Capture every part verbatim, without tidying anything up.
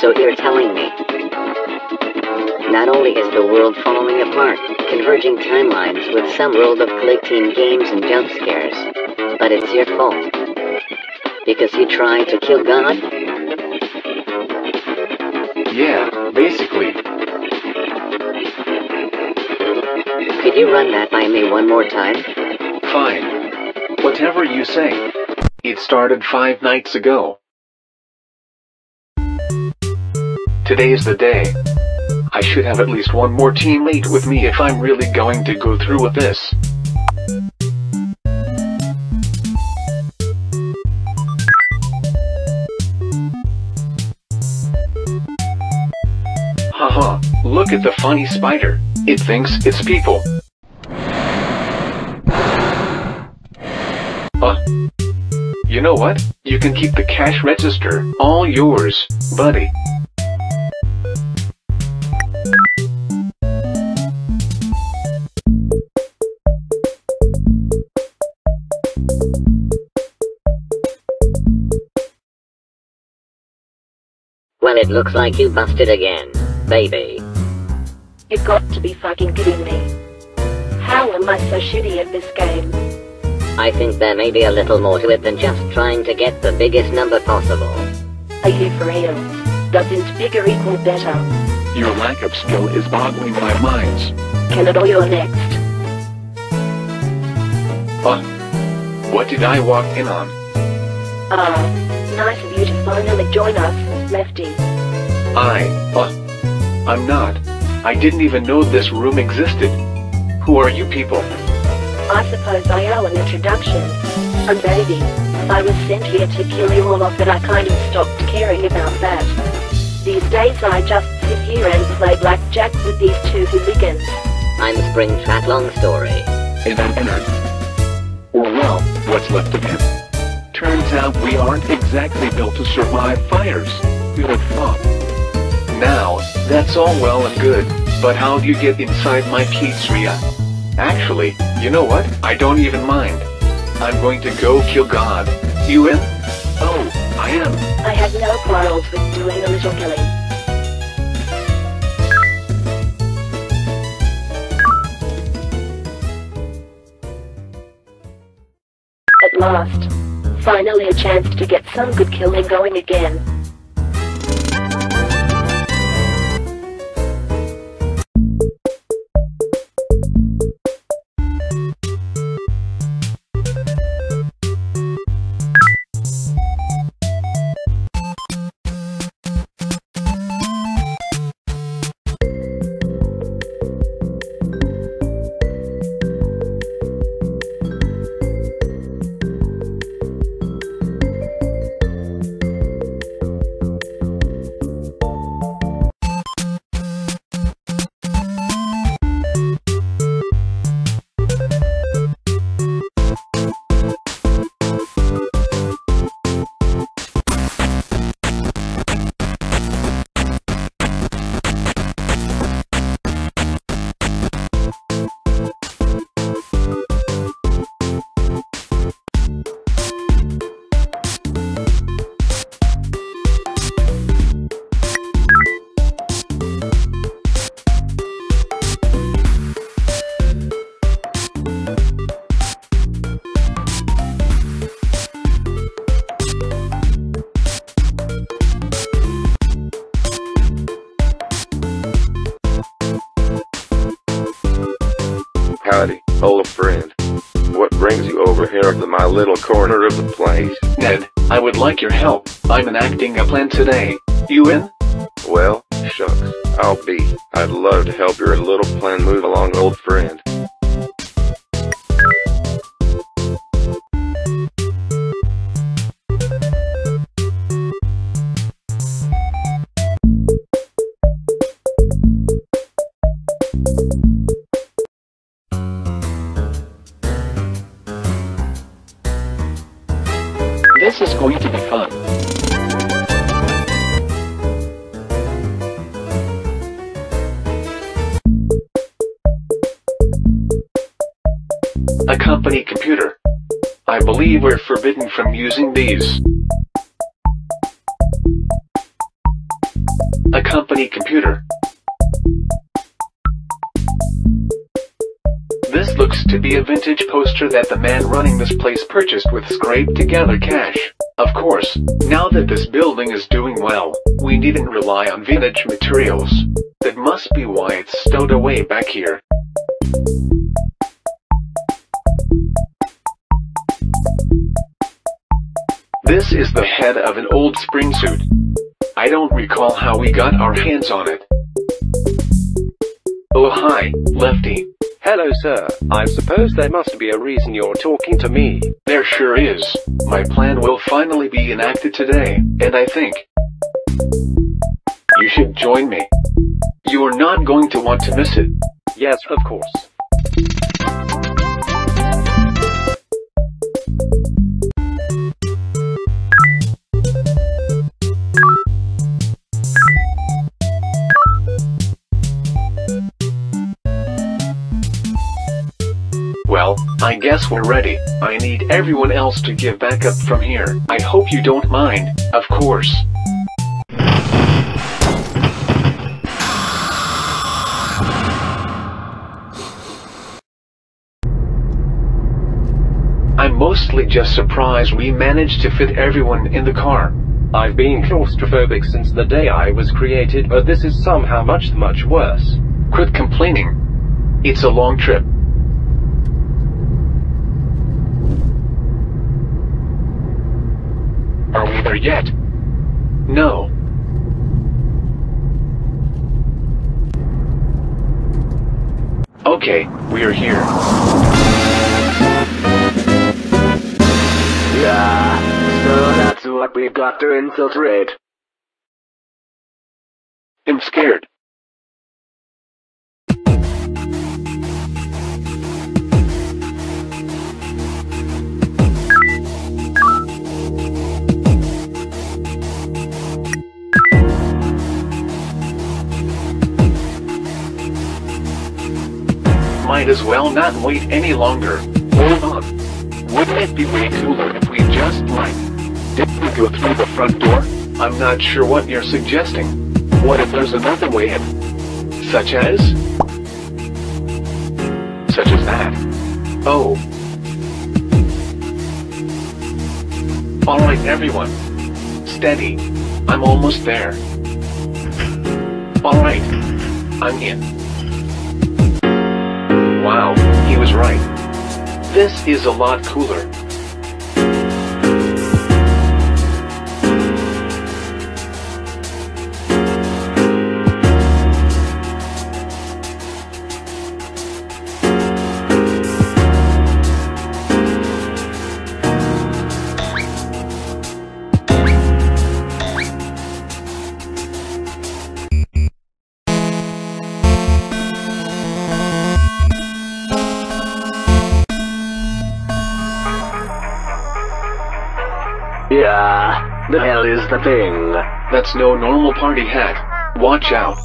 So you're telling me, not only is the world falling apart, converging timelines with some world of click-team games and jump scares, but it's your fault, because you tried to kill God? Yeah, basically. Could you run that by me one more time? Fine. Whatever you say. It started five nights ago. Today's the day. I should have at least one more teammate with me if I'm really going to go through with this. Haha, look at the funny spider. It thinks it's people. Uh, you know what? You can keep the cash register, all yours, buddy. Well, it looks like you busted again, baby. You got to be fucking kidding me. How am I so shitty at this game? I think there may be a little more to it than just trying to get the biggest number possible. Are you for real? Doesn't bigger equal better? Your lack of skill is boggling my minds. Canada, you're next. Huh? What did I walk in on? Ah, uh, nice of you to finally join us, Lefty. I, uh, I'm not. I didn't even know this room existed. Who are you people? I suppose I owe an introduction. And baby, I was sent here to kill you all off, but I kind of stopped caring about that. These days I just sit here and play blackjack with these two hooligans. I'm Spring Fat Long Story. And I'm Ennard. Or well, what's left of him. Turns out we aren't exactly built to survive fires. Good thought. Now, that's all well and good, but how do you get inside my pizzeria? Actually, you know what? I don't even mind. I'm going to go kill God. You in? Oh, I am. I have no quarrels with doing a little killing. At last. Finally a chance to get some good killing going again. Howdy, old friend. What brings you over here to my little corner of the place? Ned, I would like your help. I'm enacting a plan today. You in? Well, shucks, I'll be. I'd love to help your little plan move along, old friend. This is going to be fun. A company computer. I believe we're forbidden from using these. a company computer. This looks to be a vintage poster that the man running this place purchased with scraped together cash. Of course, now that this building is doing well, we needn't rely on vintage materials. That must be why it's stowed away back here. This is the head of an old spring suit. I don't recall how we got our hands on it. Oh hi, Lefty. Hello sir, I suppose there must be a reason you're talking to me. There sure is. My plan will finally be enacted today, and I think you should join me. You're not going to want to miss it. Yes, of course. Well, I guess we're ready. I need everyone else to give back up from here. I hope you don't mind, of course. I'm mostly just surprised we managed to fit everyone in the car. I've been claustrophobic since the day I was created, but this is somehow much, much worse. Quit complaining. It's a long trip. Are we there yet? No. Okay, we are here. Yeah, so that's what we've got to infiltrate. I'm scared. Might as well not wait any longer. Hold on. Wouldn't it be way cooler if we just like didn't we go through the front door? I'm not sure what you're suggesting. What if there's another way in? Such as? Such as that. Oh. Alright everyone. Steady. I'm almost there. Alright. I'm in. Wow, he was right. This is a lot cooler. Yeah, the hell is the thing? That's no normal party hat. Watch out.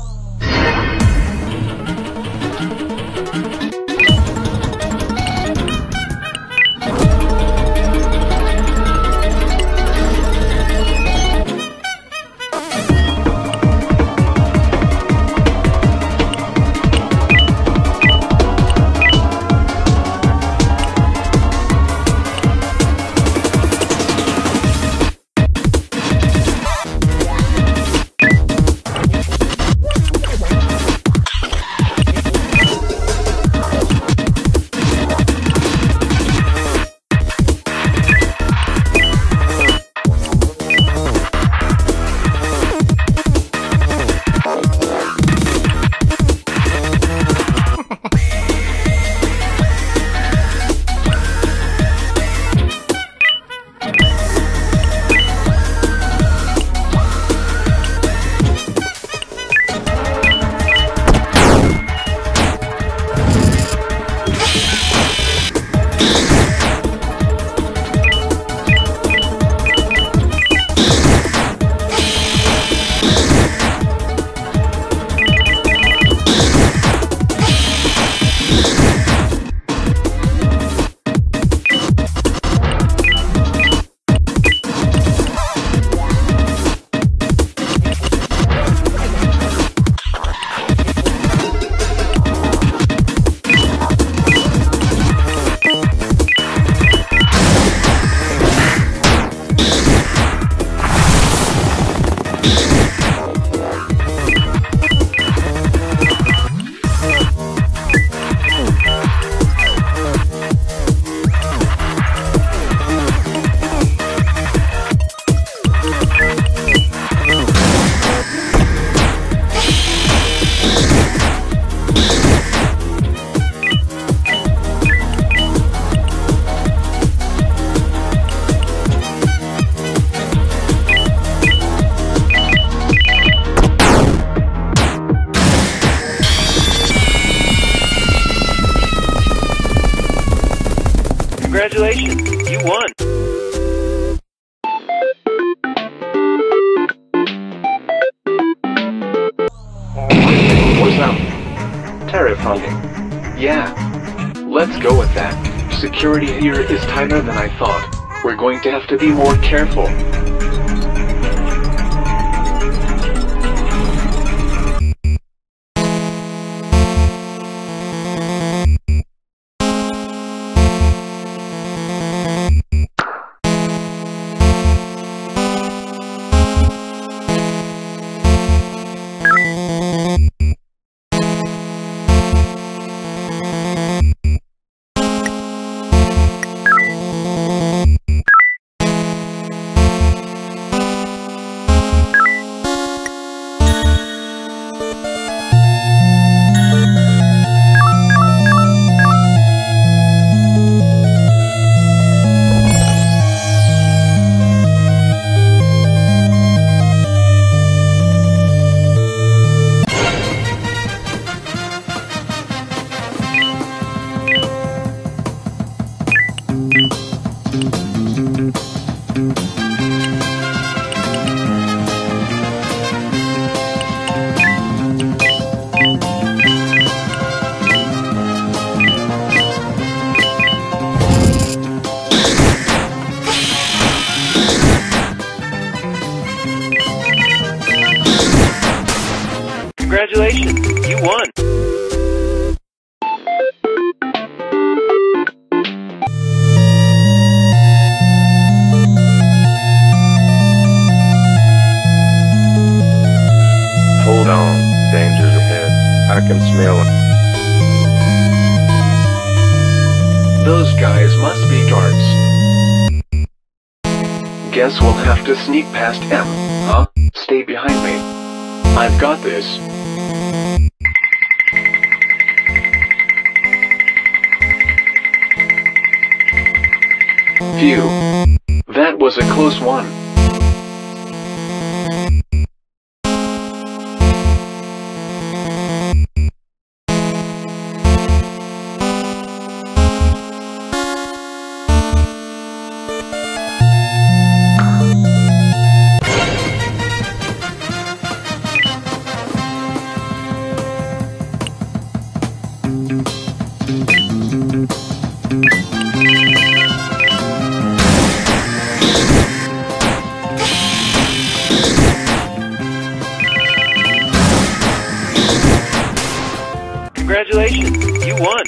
Congratulations, you won. What's up? Terrifying. Yeah. Let's go with that. Security here is tighter than I thought. We're going to have to be more careful. Congratulations, you won. Hold on, danger's ahead. I can smell it. Those guys must be guards. Guess we'll have to sneak past them, huh? Stay behind me. I've got this. Phew. That was a close one. Congratulations, you won.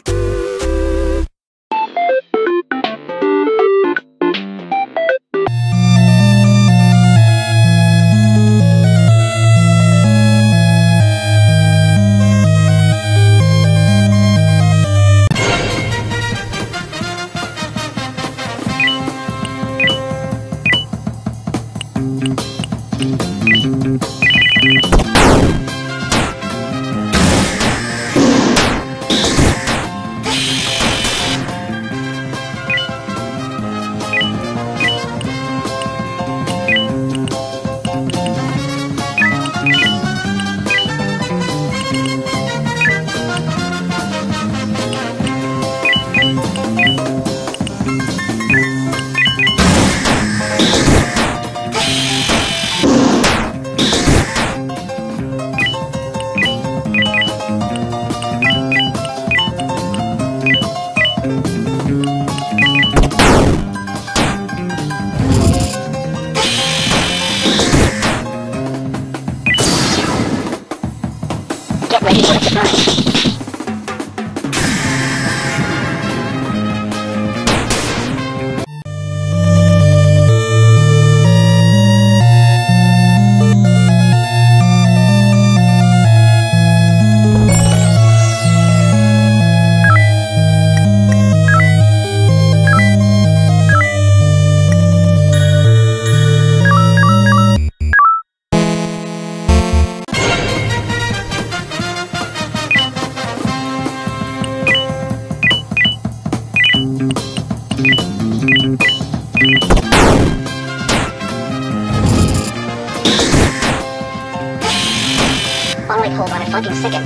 Hold on a fucking second.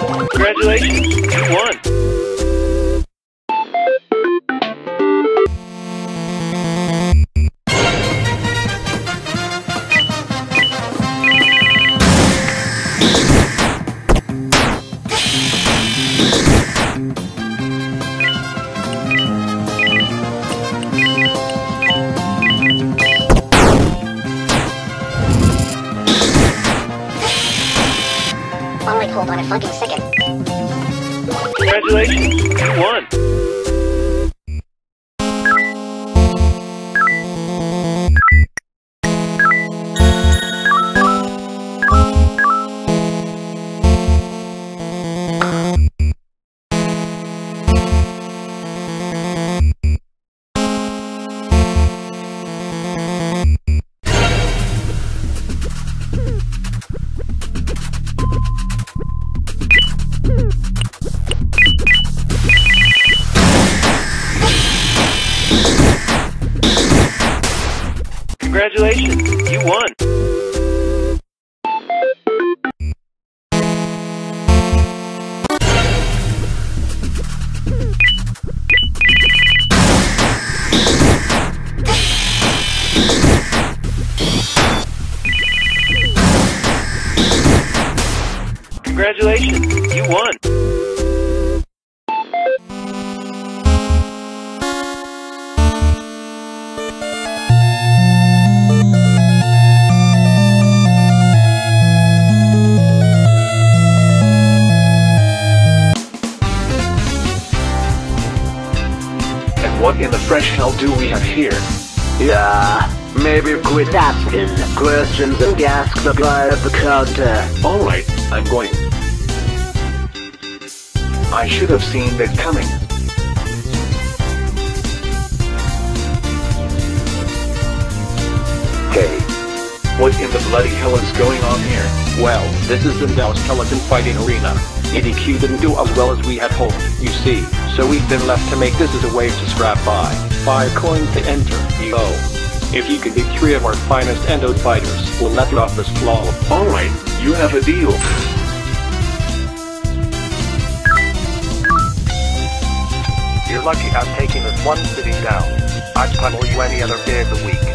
Congratulations, you won. hold on a fucking second. Congratulations, you won. Congratulations, you won! Congratulations, you won! What in the fresh hell do we have here? Yeah, maybe quit asking questions and ask the guy at the counter. Alright, I'm going. I should have seen that coming. Hey, what in the bloody hell is going on here? Well, this is the Dallas Pelican Fighting Arena. E D Q didn't do as well as we had hoped, you see. So we've been left to make this as a way to scrap by. Five coins to enter, you owe. If you can beat three of our finest endo fighters, we'll let off this flaw. Alright, you have a deal. You're lucky I'm taking this one city down. I'd pummel you any other day of the week.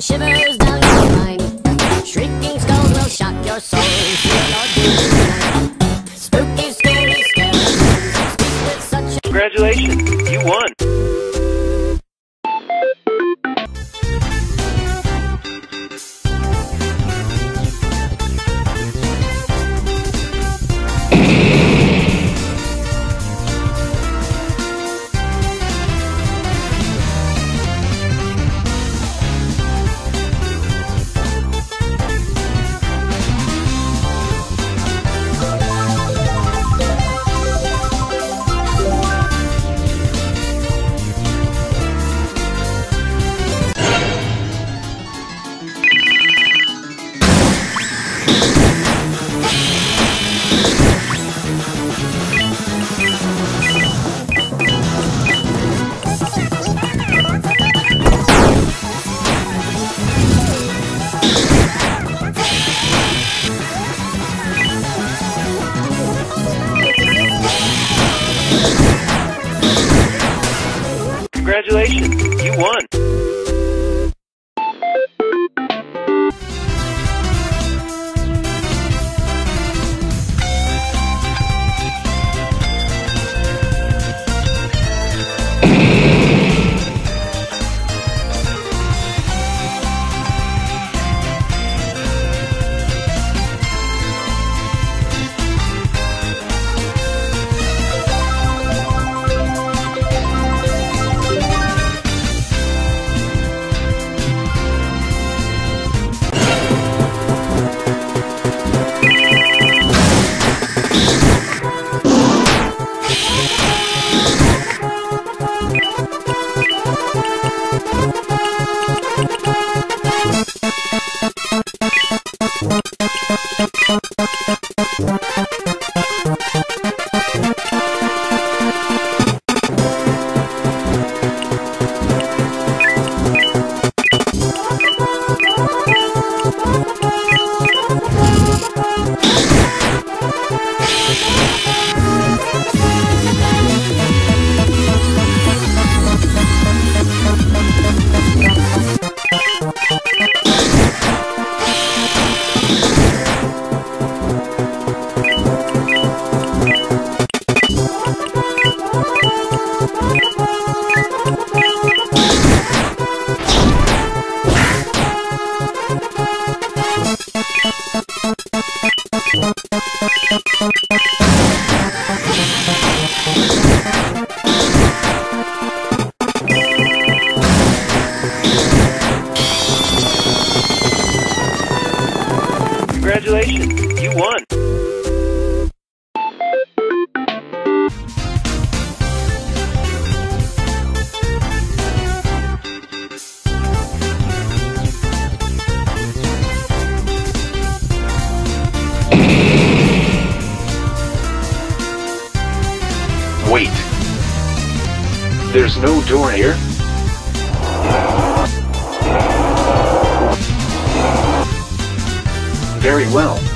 Shivers down your spine. Shrieking skulls will shock your soul. Spooky, scary, scary. Congratulations, you won. Congratulations, you won! There's no door here. Very well.